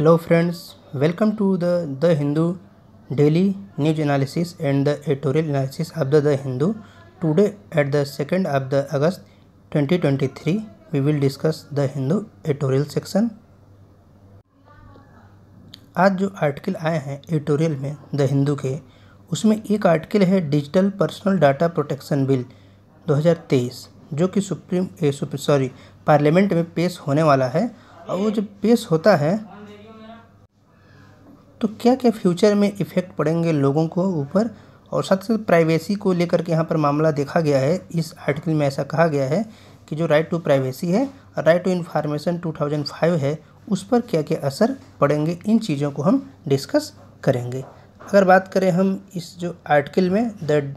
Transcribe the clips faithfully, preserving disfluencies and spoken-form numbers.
Hello friends, welcome to the The Hindu daily news analysis and the editorial analysis of the The Hindu. Today at the second of the August twenty twenty-three, we will discuss The Hindu editorial section. आज जो article आए हैं editorial में the Hindu के, उसमें एक article है digital personal data protection bill दो हज़ार तेईस, जो कि सुप्रीम सॉरी पार्लियामेंट में पेश होने वाला है। और वो जब पेश होता है तो क्या क्या फ्यूचर में इफ़ेक्ट पड़ेंगे लोगों को ऊपर, और साथ साथ प्राइवेसी को लेकर के यहाँ पर मामला देखा गया है। इस आर्टिकल में ऐसा कहा गया है कि जो राइट टू प्राइवेसी है और राइट टू इन्फॉर्मेशन दो हज़ार पाँच है, उस पर क्या क्या असर पड़ेंगे, इन चीज़ों को हम डिस्कस करेंगे। अगर बात करें हम इस जो आर्टिकल में the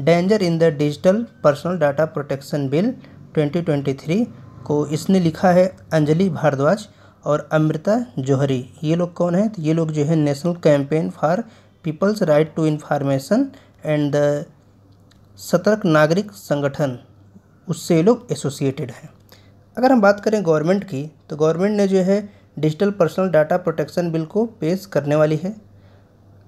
danger in the digital personal data protection bill दो हज़ार तेईस को इसने लिखा है अंजलि भारद्वाज और अमृता जौहरी। ये लोग कौन है? तो ये लोग जो है national campaign for people's right to information and the Satark Nagrik संगठन, उससे ये लोग एसोसिएटेड हैं। अगर हम बात करें गवर्नमेंट की, तो गवर्नमेंट ने जो है digital personal data protection bill को पेश करने वाली है।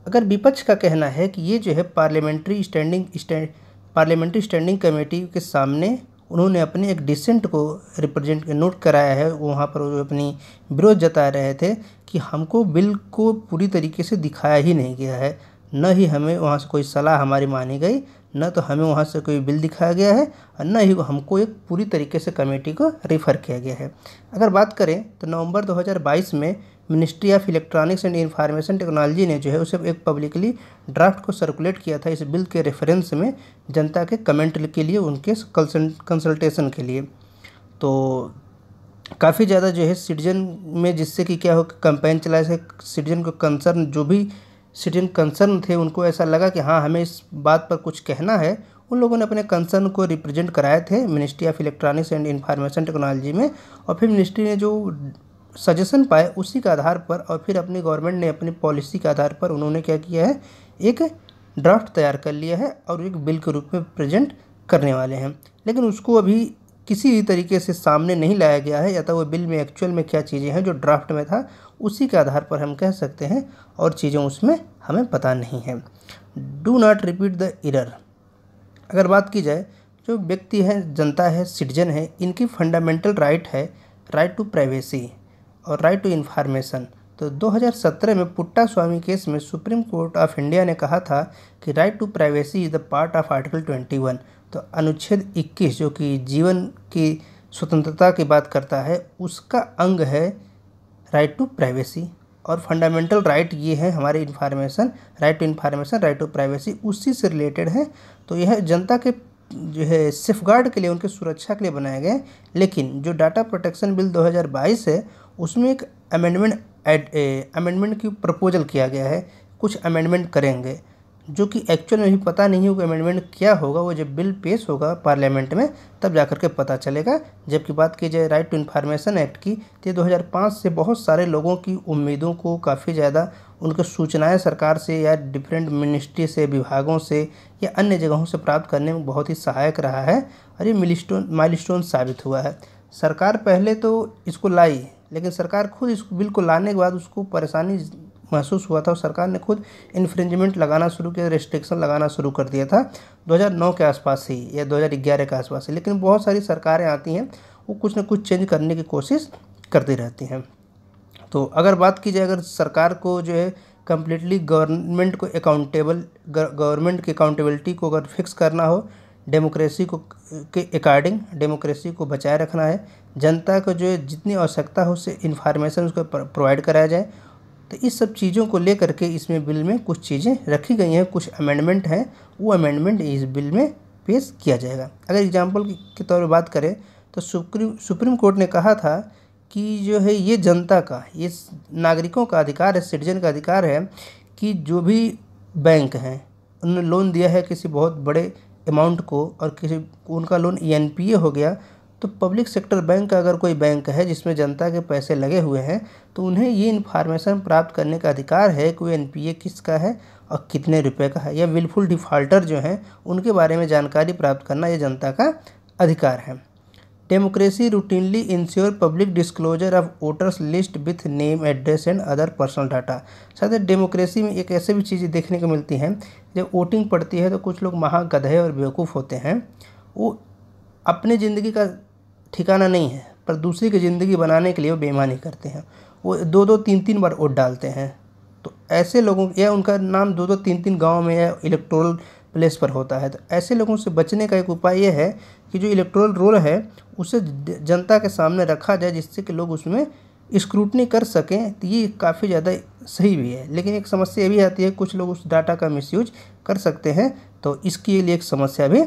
अगर विपक्ष का कहना है कि ये जो है parliamentary standing stand parliamentary standing committee के सामने उन्होंने अपने एक डिसेंट को रिप्रेजेंट नोट कराया है, वहाँ पर वो अपनी विरोध जता रहे थे कि हमको बिल को पूरी तरीके से दिखाया ही नहीं गया है, न ही हमें वहाँ से कोई सलाह हमारी मानी गई, न तो हमें वहाँ से कोई बिल दिखाया गया है और न ही हमको एक पूरी तरीके से कमेटी को रेफ़र किया गया है। अगर बात करें तो नवंबर दो हज़ार बाईस में ministry of electronics and information technology ने जो है उसे एक पब्लिकली ड्राफ्ट को सर्कुलेट किया था इस बिल के रेफरेंस में, जनता के कमेंट के लिए, उनके कंसल्टेशन के लिए। तो काफ़ी ज़्यादा जो है सिटीजन में, जिससे कि क्या हो, कंपेन चलाए से सिटीजन को कंसर्न, जो भी सिटीजन कंसर्न थे, उनको ऐसा लगा कि हाँ हमें इस बात पर कुछ कहना है। उन लोगों ने अपने कंसर्न को रिप्रेजेंट कराए थे ministry of electronics and information technology में, और फिर मिनिस्ट्री ने जो सजेशन पाए उसी के आधार पर, और फिर अपनी गवर्नमेंट ने अपनी पॉलिसी के आधार पर उन्होंने क्या किया है, एक ड्राफ्ट तैयार कर लिया है और एक बिल के रूप में प्रेजेंट करने वाले हैं। लेकिन उसको अभी किसी भी तरीके से सामने नहीं लाया गया है, या तो वो बिल में एक्चुअल में क्या चीज़ें हैं जो ड्राफ्ट में था उसी के आधार पर हम कह सकते हैं, और चीज़ें उसमें हमें पता नहीं है। Do not repeat the error. अगर बात की जाए, जो व्यक्ति है, जनता है, सिटीजन है, इनकी फंडामेंटल राइट है राइट टू प्राइवेसी और राइट टू इन्फॉर्मेशन। तो दो हज़ार सत्रह में पुट्टा स्वामी केस में सुप्रीम कोर्ट ऑफ इंडिया ने कहा था कि right to privacy is the part of article इक्कीस। तो अनुच्छेद इक्कीस, जो कि जीवन की स्वतंत्रता की बात करता है, उसका अंग है राइट टू प्राइवेसी, और फंडामेंटल राइट ये है हमारे information, right to information, right to privacy उसी से रिलेटेड है। तो यह जनता के जो है सेफगार्ड के लिए, उनके सुरक्षा के लिए बनाए गए। लेकिन जो डाटा प्रोटेक्शन बिल दो हज़ार बाईस है, उसमें एक अमेंडमेंट अमेंडमेंट की प्रपोजल किया गया है, कुछ अमेंडमेंट करेंगे, जो कि एक्चुअल में भी पता नहीं होगा अमेंडमेंट क्या होगा, वो जब बिल पेश होगा पार्लियामेंट में तब जाकर के पता चलेगा। जबकि बात की जाए राइट टू इन्फॉर्मेशन एक्ट की, तो दो हज़ार पाँच से बहुत सारे लोगों की उम्मीदों को काफ़ी ज़्यादा, उनके सूचनाएं सरकार से या डिफरेंट मिनिस्ट्री से, विभागों से या अन्य जगहों से प्राप्त करने में बहुत ही सहायक रहा है, और ये मिलस्टोन माइलस्टोन साबित हुआ है। सरकार पहले तो इसको लाई, लेकिन सरकार खुद इस बिल को लाने के बाद उसको परेशानी महसूस हुआ था और सरकार ने खुद इन्फ्रिंजमेंट लगाना शुरू किया, रेस्ट्रिक्शन लगाना शुरू कर दिया था दो हज़ार नौ के आसपास ही या दो हज़ार ग्यारह के आसपास ही। लेकिन बहुत सारी सरकारें आती हैं, वो कुछ ना कुछ चेंज करने की कोशिश करती रहती हैं। तो अगर बात की जाए, अगर सरकार को जो है कम्प्लीटली गवर्नमेंट को अकाउंटेबल गवर्नमेंट की अकाउंटेबिलिटी को अगर फिक्स करना हो, डेमोक्रेसी को के अकॉर्डिंग डेमोक्रेसी को बचाए रखना है, जनता को जो जितनी आवश्यकता हो उससे इन्फॉर्मेशन उसको प्रोवाइड कराया जाए, तो इस सब चीज़ों को लेकर के इसमें बिल में कुछ चीज़ें रखी गई हैं, कुछ अमेंडमेंट हैं, वो अमेंडमेंट इस बिल में पेश किया जाएगा। अगर एग्जांपल के तौर पर बात करें तो सुप्रीम सुप्रीम कोर्ट ने कहा था कि जो है ये जनता का, ये नागरिकों का अधिकार है, सिटीजन का अधिकार है कि जो भी बैंक हैं, उन्होंने लोन दिया है किसी बहुत बड़े अमाउंट को और किसी उनका लोन एनपीए हो गया, तो पब्लिक सेक्टर बैंक का अगर कोई बैंक है जिसमें जनता के पैसे लगे हुए हैं, तो उन्हें ये इन्फॉर्मेशन प्राप्त करने का अधिकार है कि वो एनपीए किसका है और कितने रुपए का है, या विलफुल डिफ़ॉल्टर जो हैं उनके बारे में जानकारी प्राप्त करना, ये जनता का अधिकार है। Democracy routinely ensures public disclosure of voters list with name, address and other personal data। साथ ही डेमोक्रेसी में एक ऐसे भी चीज़ें देखने को मिलती हैं, जब वोटिंग पड़ती है तो कुछ लोग महागधे और बेवकूफ़ होते हैं। वो अपने ज़िंदगी का ठिकाना नहीं है, पर दूसरी की ज़िंदगी बनाने के लिए वो बेईमानी करते हैं। वो दो दो तीन तीन बार वोट डालते हैं, तो ऐसे लोगों या उनका नाम दो दो तीन तीन गाँव में या इलेक्टोरल प्लेस पर होता है। तो ऐसे लोगों से बचने का एक उपाय यह है कि जो इलेक्टोरल रोल है उसे जनता के सामने रखा जाए, जिससे कि लोग उसमें स्क्रूटनी कर सकें। तो ये काफ़ी ज़्यादा सही भी है, लेकिन एक समस्या ये भी आती है कुछ लोग उस डाटा का मिसयूज कर सकते हैं, तो इसके लिए एक समस्या भी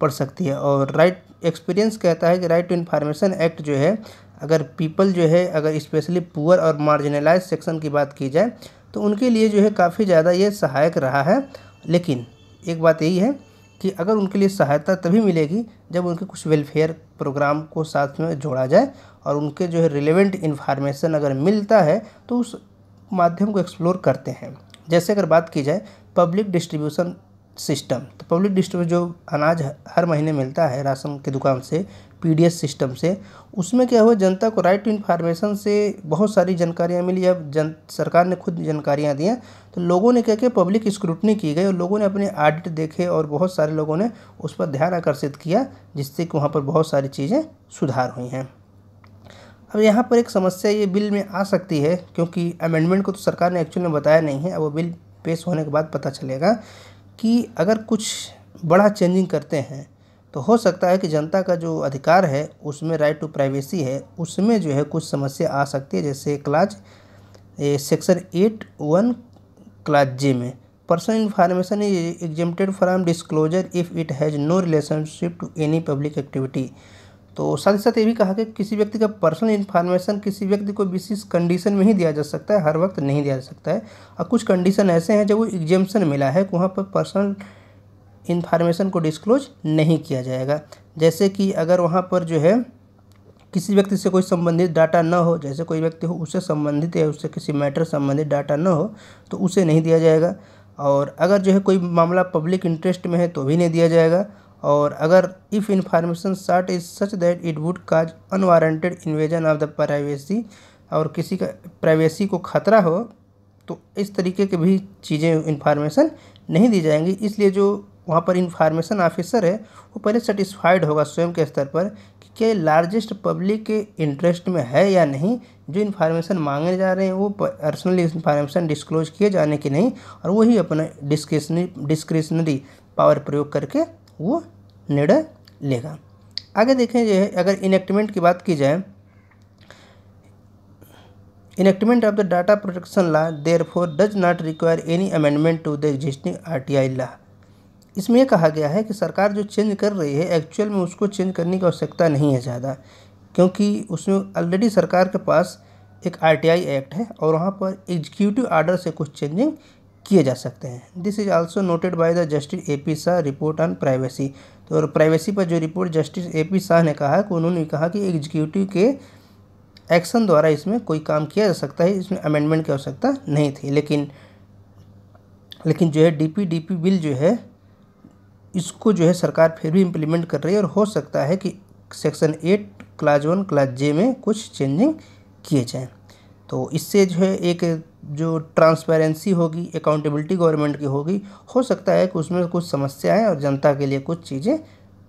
पड़ सकती है। और राइट एक्सपीरियंस कहता है कि राइट टू इन्फॉर्मेशन एक्ट जो है, अगर पीपल जो है अगर स्पेशली पुअर और मार्जिनलाइज सेक्शन की बात की जाए तो उनके लिए जो है काफ़ी ज़्यादा ये सहायक रहा है। लेकिन एक बात यही है कि अगर उनके लिए सहायता तभी मिलेगी जब उनके कुछ वेलफेयर प्रोग्राम को साथ में जोड़ा जाए और उनके जो है रिलेवेंट इन्फॉर्मेशन अगर मिलता है तो उस माध्यम को एक्सप्लोर करते हैं। जैसे अगर बात की जाए पब्लिक डिस्ट्रीब्यूशन सिस्टम, तो पब्लिक डिस्ट्रीब्यूशन जो अनाज हर महीने मिलता है राशन की दुकान से, पीडीएस सिस्टम से, उसमें क्या हुआ जनता को राइट टू इन्फॉर्मेशन से बहुत सारी जानकारियाँ मिली। अब जन सरकार ने खुद जानकारियाँ दी, तो लोगों ने क्या किया पब्लिक स्क्रूटनी की गई और लोगों ने अपने ऑडिट देखे और बहुत सारे लोगों ने उस पर ध्यान आकर्षित किया, जिससे कि वहाँ पर बहुत सारी चीज़ें सुधार हुई हैं। अब यहाँ पर एक समस्या ये बिल में आ सकती है, क्योंकि अमेंडमेंट को तो सरकार ने एक्चुअल में बताया नहीं है। अब वो बिल पेश होने के बाद पता चलेगा कि अगर कुछ बड़ा चेंजिंग करते हैं तो हो सकता है कि जनता का जो अधिकार है उसमें राइट टू प्राइवेसी है, उसमें जो है कुछ समस्या आ सकती है। जैसे class section eight one class J में personal information is exempted from disclosure if it has no relationship to any public activity. तो साथ ही साथ ये भी कहा कि किसी व्यक्ति का पर्सनल इन्फॉर्मेशन किसी व्यक्ति को विशेष कंडीशन में ही दिया जा सकता है, हर वक्त नहीं दिया जा सकता है। और कुछ कंडीशन ऐसे हैं जब वो एग्जेम्पशन मिला है वहाँ पर पर्सनल इन्फॉर्मेशन को डिस्क्लोज नहीं किया जाएगा। जैसे कि अगर वहाँ पर जो है किसी व्यक्ति से कोई संबंधित डाटा ना हो, जैसे कोई व्यक्ति हो उससे संबंधित या उससे किसी मैटर संबंधित डाटा ना हो तो उसे नहीं दिया जाएगा। और अगर जो है कोई मामला पब्लिक इंटरेस्ट में है तो भी नहीं दिया जाएगा। और अगर if information sought is such that it would cause unwarranted invasion of the privacy, और किसी का प्राइवेसी को खतरा हो तो इस तरीके के भी चीज़ें इन्फॉर्मेशन नहीं दी जाएंगी। इसलिए जो वहाँ पर इन्फॉर्मेशन ऑफिसर है वो पहले सेटिस्फाइड होगा स्वयं के स्तर पर कि क्या ये लार्जेस्ट पब्लिक के इंटरेस्ट में है या नहीं। जो इन्फॉर्मेशन मांगे जा रहे हैं वो पर्सनल इन्फॉर्मेशन डिस्क्लोज किए जाने की नहीं, और वही अपना डिस्क्रिशनरी डिस्क्रिशनरी पावर प्रयोग करके वो निर्णय लेगा। आगे देखें जो है अगर इनेक्टमेंट की बात की जाए, enactment of the data protection law therefore does not require any amendment to the existing RTI law. इसमें यह कहा गया है कि सरकार जो चेंज कर रही है एक्चुअल में उसको चेंज करने की आवश्यकता नहीं है ज़्यादा, क्योंकि उसमें ऑलरेडी सरकार के पास एक आरटीआई एक्ट है और वहाँ पर एग्जीक्यूटिव आर्डर से कुछ चेंजिंग किए जा सकते हैं। This is also noted by the Justice A P Shah report on privacy. तो और प्राइवेसी पर जो report Justice A P Shah ने कहा है कि उन्होंने कहा कि एग्जीक्यूटिव के एक्शन द्वारा इसमें कोई काम किया जा सकता है, इसमें अमेंडमेंट की आवश्यकता नहीं थी। लेकिन लेकिन जो है D P D P bill जो है इसको जो है सरकार फिर भी इम्प्लीमेंट कर रही है, और हो सकता है कि section eight class one class J में कुछ चेंजिंग किए जाएँ। तो इससे जो है एक जो ट्रांसपेरेंसी होगी, अकाउंटेबिलिटी गवर्नमेंट की होगी, हो सकता है कि उसमें कुछ समस्याएं और जनता के लिए कुछ चीज़ें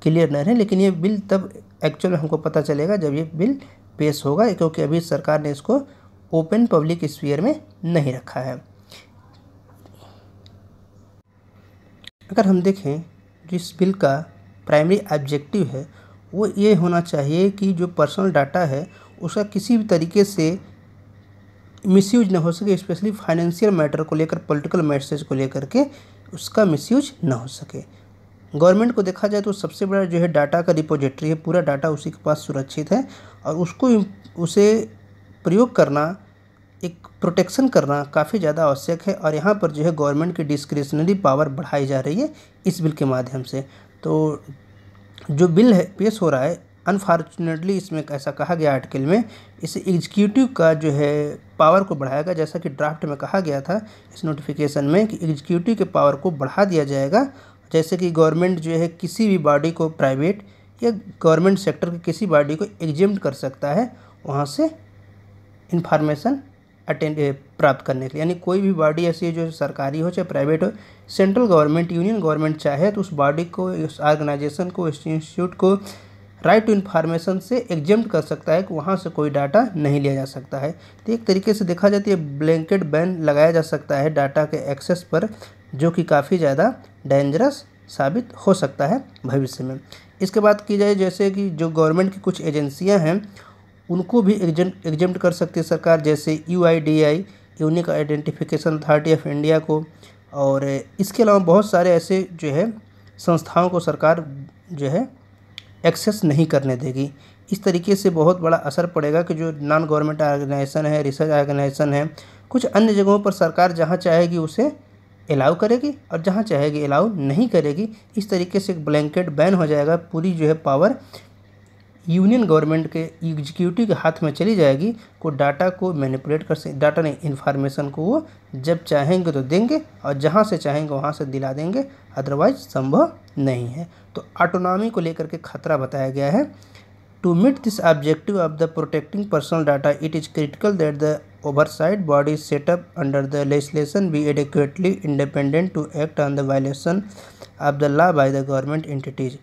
क्लियर न रहें। लेकिन ये बिल तब एक्चुअल में हमको पता चलेगा जब ये बिल पेश होगा, क्योंकि अभी सरकार ने इसको ओपन पब्लिक स्फीयर में नहीं रखा है। अगर हम देखें जिस बिल का प्राइमरी ऑब्जेक्टिव है वो ये होना चाहिए कि जो पर्सनल डाटा है उसका किसी भी तरीके से मिसयूज ना हो सके, स्पेशली फाइनेंशियल मैटर को लेकर, पॉलिटिकल मैसेज को लेकर के उसका मिसयूज ना हो सके। गवर्नमेंट को देखा जाए तो सबसे बड़ा जो है डाटा का रिपोजिटरी है, पूरा डाटा उसी के पास सुरक्षित है, और उसको उसे प्रयोग करना, एक प्रोटेक्शन करना काफ़ी ज़्यादा आवश्यक है। और यहाँ पर जो है गवर्नमेंट की डिस्क्रिशनरी पावर बढ़ाई जा रही है इस बिल के माध्यम से। तो जो बिल है पेश हो रहा है, अनफॉर्चुनेटली इसमें ऐसा कहा गया आर्टिकल में, इसे एग्जीक्यूटिव का जो है पावर को बढ़ाएगा, जैसा कि ड्राफ्ट में कहा गया था इस नोटिफिकेशन में कि एग्जीक्यूटिव के पावर को बढ़ा दिया जाएगा। जैसे कि गवर्नमेंट जो है किसी भी बॉडी को प्राइवेट या गवर्नमेंट सेक्टर के किसी बॉडी को एग्जेम्प्ट कर सकता है वहाँ से इन्फॉर्मेशन अटेंड प्राप्त करने के लिए। यानी कोई भी बॉडी ऐसी जो सरकारी हो चाहे प्राइवेट हो, सेंट्रल गवर्नमेंट यूनियन गवर्नमेंट चाहे तो उस बॉडी को, उस ऑर्गेनाइजेशन को, उस इंस्टीट्यूट को राइट टू इन्फॉर्मेशन से एग्जेम्प्ट कर सकता है कि वहाँ से कोई डाटा नहीं लिया जा सकता है। तो एक तरीके से देखा जाए तो ब्लैंकेट बैन लगाया जा सकता है डाटा के एक्सेस पर, जो कि काफ़ी ज़्यादा डेंजरस साबित हो सकता है भविष्य में। इसके बाद की जाए जैसे कि जो गवर्नमेंट की कुछ एजेंसियां हैं उनको भी एग्जेम्प्ट कर सकती है सरकार, जैसे you I D I unique identification authority of India को, और इसके अलावा बहुत सारे ऐसे जो है संस्थाओं को सरकार जो है एक्सेस नहीं करने देगी। इस तरीके से बहुत बड़ा असर पड़ेगा कि जो नॉन गवर्नमेंट ऑर्गेनाइजेशन है, रिसर्च ऑर्गेनाइजेशन है, कुछ अन्य जगहों पर सरकार जहाँ चाहेगी उसे अलाउ करेगी और जहाँ चाहेगी अलाउ नहीं करेगी। इस तरीके से एक ब्लैंकेट बैन हो जाएगा, पूरी जो है पावर यूनियन गवर्नमेंट के एग्जीक्यूटिव के हाथ में चली जाएगी को डाटा को मैनिपुलेट कर सक डाटा नहीं इन्फॉर्मेशन को वो जब चाहेंगे तो देंगे और जहाँ से चाहेंगे वहाँ से दिला देंगे, अदरवाइज संभव नहीं है। तो ऑटोनॉमी को लेकर के खतरा बताया गया है। To meet this objective of the protecting personal data it is critical that the oversight bodies set up under the legislation be adequately independent to act on the violation of the law by the government entities।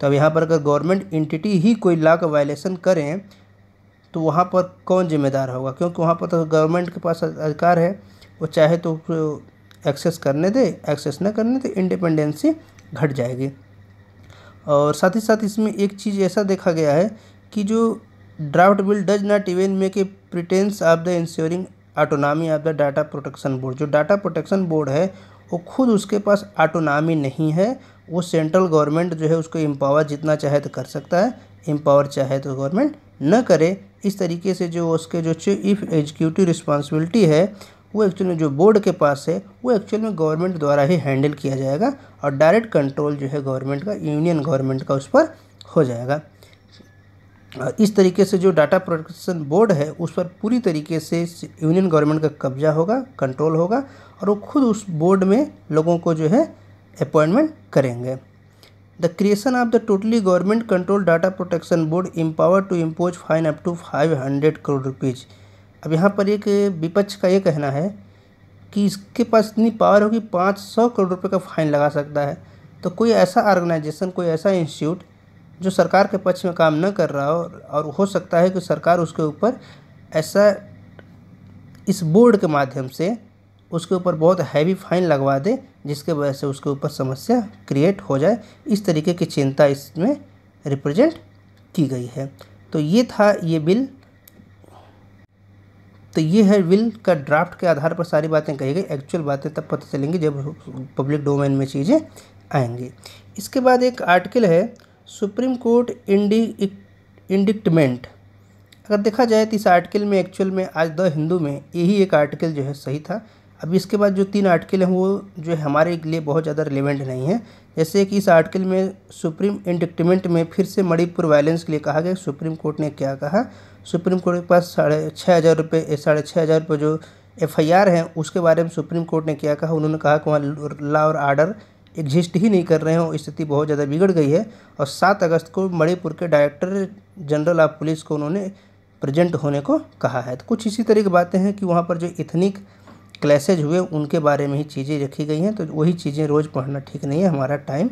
तब यहाँ पर अगर government entity ही कोई law का violation करें तो वहाँ पर कौन जिम्मेदार होगा, क्योंकि वहाँ पर तो गवर्नमेंट के पास अधिकार है, वो चाहे तो एक्सेस करने दे, एक्सेस न करने दे, इंडिपेंडेंसी घट जाएगी। और साथ ही साथ इसमें एक चीज़ ऐसा देखा गया है कि जो draft bill does not even make a pretence of the ensuring autonomy of the data protection board. जो डाटा प्रोटेक्शन बोर्ड है वो खुद उसके पास ऑटोनॉमी नहीं है, वो सेंट्रल गवर्नमेंट जो है उसको एम्पावर जितना चाहे तो कर सकता है, एम्पावर चाहे तो गवर्नमेंट न करे। इस तरीके से जो उसके जो चीफ एग्जीक्यूटिव रिस्पॉन्सिबिलिटी है वो एक्चुअली जो बोर्ड के पास है वो एक्चुअल में गवर्नमेंट द्वारा ही हैंडल किया जाएगा और डायरेक्ट कंट्रोल जो है गवर्नमेंट का, यूनियन गवर्नमेंट का उस पर हो जाएगा। इस तरीके से जो डाटा प्रोटेक्शन बोर्ड है उस पर पूरी तरीके से यूनियन गवर्नमेंट का कब्जा होगा, कंट्रोल होगा, और वो खुद उस बोर्ड में लोगों को जो है अपॉइंटमेंट करेंगे। The creation of the totally government control data protection board empower to impose fine up to five hundred crore rupees. अब यहाँ पर एक विपक्ष का ये कहना है कि इसके पास इतनी पावर होगी पाँच सौ करोड़ रुपये का फाइन लगा सकता है। तो कोई ऐसा ऑर्गेनाइजेशन, कोई ऐसा इंस्टीट्यूट जो सरकार के पक्ष में काम न कर रहा हो और हो सकता है कि सरकार उसके ऊपर ऐसा इस बोर्ड के माध्यम से उसके ऊपर बहुत हैवी फाइन लगवा दे जिसके वजह से उसके ऊपर समस्या क्रिएट हो जाए। इस तरीके की चिंता इसमें रिप्रेजेंट की गई है। तो ये था ये बिल, तो ये है बिल का ड्राफ्ट के आधार पर सारी बातें कही गई। एक्चुअल बातें तब पता चलेंगी जब पब्लिक डोमेन में चीज़ें आएंगी। इसके बाद एक आर्टिकल है सुप्रीम कोर्ट इंडिक्टमेंट। अगर देखा जाए तो इस आर्टिकल में एक्चुअल में आज द हिंदू में यही एक आर्टिकल जो है सही था। अब इसके बाद जो तीन आर्टिकल हैं वो जो है हमारे लिए बहुत ज़्यादा रिलेवेंट नहीं है। जैसे कि इस आर्टिकल में सुप्रीम इंडिक्टमेंट में फिर से मणिपुर वायलेंस के लिए कहा गया। सुप्रीम कोर्ट ने क्या कहा, सुप्रीम कोर्ट के पास साढ़े छः हज़ार रुपये साढ़े छः हज़ार रुपये जो एफ आई आर हैं उसके बारे में सुप्रीम कोर्ट ने क्या कहा। उन्होंने कहा कि वहाँ लॉ और आर्डर एग्जिस्ट ही नहीं कर रहे हैं, स्थिति बहुत ज़्यादा बिगड़ गई है। और सात अगस्त को मणिपुर के डायरेक्टर जनरल ऑफ पुलिस को उन्होंने प्रेजेंट होने को कहा है। तो कुछ इसी तरह की बातें हैं कि वहाँ पर जो इथनिक क्लैशेज हुए उनके बारे में ही चीज़ें रखी गई हैं। तो वही चीज़ें रोज़ पढ़ना ठीक नहीं है, हमारा टाइम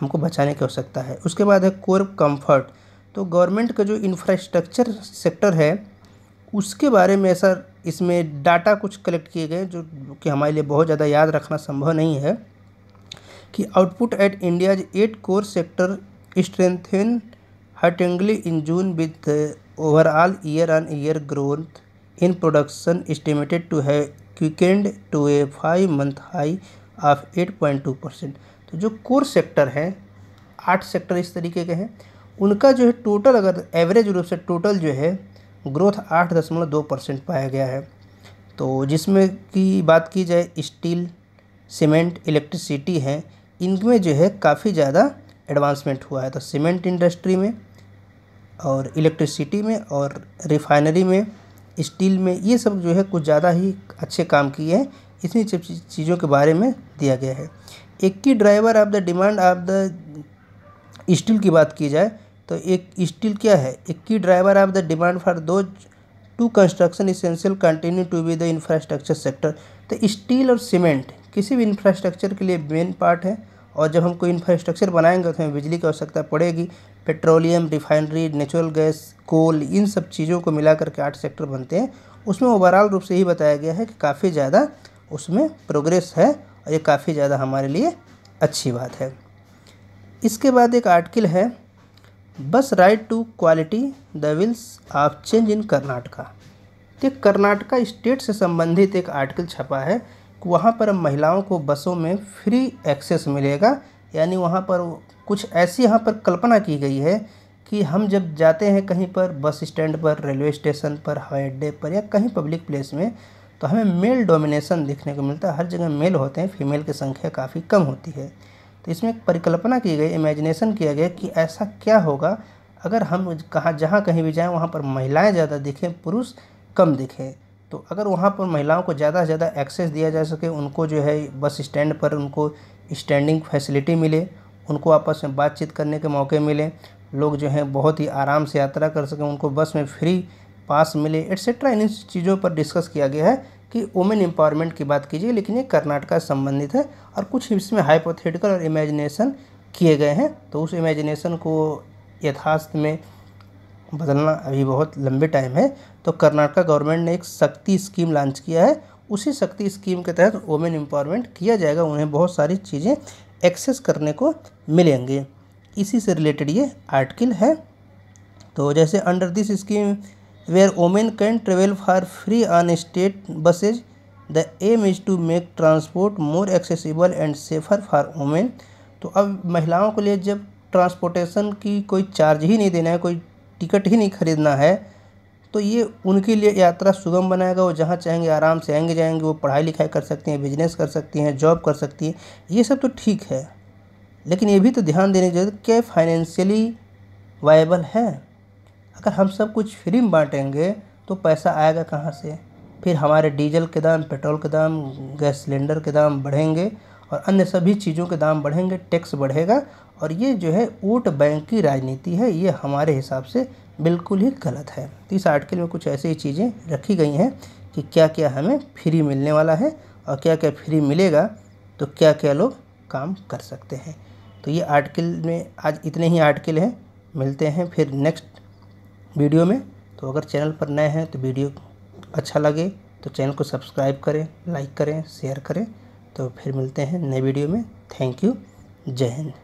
हमको बचाने की आवश्यकता है। उसके बाद है कोर कम्फर्ट। तो गवर्नमेंट का जो इंफ्रास्ट्रक्चर सेक्टर है उसके बारे में ऐसा इसमें डाटा कुछ कलेक्ट किए गए जो कि हमारे लिए बहुत ज़्यादा याद रखना संभव नहीं है कि output at India's eight core sector strengthen हर्टिंगली in June with overall year on year growth in production estimated to have quickened to a five month high of eight point two percent. तो जो core sector हैं, आठ sector इस तरीके के हैं, उनका जो है टोटल अगर एवरेज रूप से टोटल जो है ग्रोथ आठ दशमलव दो परसेंट पाया गया है। तो जिसमें की बात की जाए स्टील, सीमेंट, इलेक्ट्रिसिटी है, इनमें जो है काफ़ी ज़्यादा एडवांसमेंट हुआ है। तो सीमेंट इंडस्ट्री में और इलेक्ट्रिसिटी में और रिफाइनरी में, स्टील में, ये सब जो है कुछ ज़्यादा ही अच्छे काम किए हैं। इतनी चीज़ों के बारे में दिया गया है। एक key driver of the demand of the steel की बात की जाए तो एक स्टील क्या है, एक key driver of the demand for दो two construction essential continue to be the infrastructure sector. तो स्टील और सीमेंट किसी भी इंफ्रास्ट्रक्चर के लिए मेन पार्ट है, और जब हम कोई इंफ्रास्ट्रक्चर बनाएंगे तो हमें बिजली की आवश्यकता पड़ेगी। Petroleum, refinery, natural gas, coal, इन सब चीज़ों को मिला करके आठ सेक्टर बनते हैं। उसमें ओवरऑल रूप से ही बताया गया है कि काफ़ी ज़्यादा उसमें प्रोग्रेस है और ये काफ़ी ज़्यादा हमारे लिए अच्छी बात है। इसके बाद एक आर्टिकल है बस right to quality the Wills of change in Karnataka. तो कर्नाटका स्टेट से संबंधित एक आर्टिकल छपा है कि वहाँ पर महिलाओं को बसों में फ्री एक्सेस मिलेगा, यानी वहाँ पर कुछ ऐसी यहाँ पर कल्पना की गई है कि हम जब जाते हैं कहीं पर बस स्टैंड पर, रेलवे स्टेशन पर, हवाई अड्डे पर या कहीं पब्लिक प्लेस में, तो हमें मेल डोमिनेशन देखने को मिलता है। हर जगह मेल होते हैं, फीमेल की संख्या काफ़ी कम होती है। तो इसमें एक परिकल्पना की गई, इमेजिनेशन किया गया कि ऐसा क्या होगा अगर हम कहाँ जहाँ कहीं भी जाएं वहाँ पर महिलाएं ज़्यादा दिखें, पुरुष कम दिखें। तो अगर वहाँ पर महिलाओं को ज़्यादा से ज़्यादा एक्सेस दिया जा सके, उनको जो है बस स्टैंड पर उनको स्टैंडिंग फैसिलिटी मिले, उनको आपस में बातचीत करने के मौके मिले, लोग जो हैं बहुत ही आराम से यात्रा कर सकें, उनको बस में फ्री पास मिले, एट्सेट्रा। इन चीज़ों पर डिस्कस किया गया है कि वुमेन एम्पावरमेंट की बात कीजिए, लेकिन ये कर्नाटका से संबंधित है और कुछ इसमें हाइपोथेटिकल और इमेजिनेशन किए गए हैं। तो उस इमेजिनेशन को यथार्थ में बदलना अभी बहुत लंबे टाइम है। तो कर्नाटका गवर्नमेंट ने एक शक्ति स्कीम लॉन्च किया है, उसी शक्ति स्कीम के तहत वुमेन एम्पावरमेंट किया जाएगा, उन्हें बहुत सारी चीज़ें एक्सेस करने को मिलेंगे। इसी से रिलेटेड ये आर्टिकल है। तो जैसे under this scheme where women can travel for free on state buses, the aim is to make transport more accessible and safer for women। तो अब महिलाओं के लिए जब ट्रांसपोर्टेशन की कोई चार्ज ही नहीं देना है, कोई टिकट ही नहीं खरीदना है, तो ये उनके लिए यात्रा सुगम बनाएगा। वो जहाँ चाहेंगे आराम से आएंगे जाएंगे, वो पढ़ाई लिखाई कर सकती हैं, बिजनेस कर सकती हैं, जॉब कर सकती हैं, ये सब तो ठीक है, लेकिन ये भी तो ध्यान देने की जरूरत क्या फाइनेंशियली वायबल है। अगर हम सब कुछ फ्री में बाँटेंगे तो पैसा आएगा कहाँ से? फिर हमारे डीजल के दाम, पेट्रोल के दाम, गैस सिलेंडर के दाम बढ़ेंगे और अन्य सभी चीज़ों के दाम बढ़ेंगे, टैक्स बढ़ेगा, और ये जो है वोट बैंक की राजनीति है, ये हमारे हिसाब से बिल्कुल ही गलत है। तो इस आर्टिकल में कुछ ऐसी ही चीज़ें रखी गई हैं कि क्या क्या हमें फ्री मिलने वाला है और क्या क्या फ्री मिलेगा, तो क्या क्या लोग काम कर सकते हैं। तो ये आर्टिकल में आज इतने ही आर्टिकल हैं। मिलते हैं फिर नेक्स्ट वीडियो में। तो अगर चैनल पर नए हैं तो वीडियो अच्छा लगे तो चैनल को सब्सक्राइब करें, लाइक करें, शेयर करें। तो फिर मिलते हैं नए वीडियो में। थैंक यू, जय हिंद।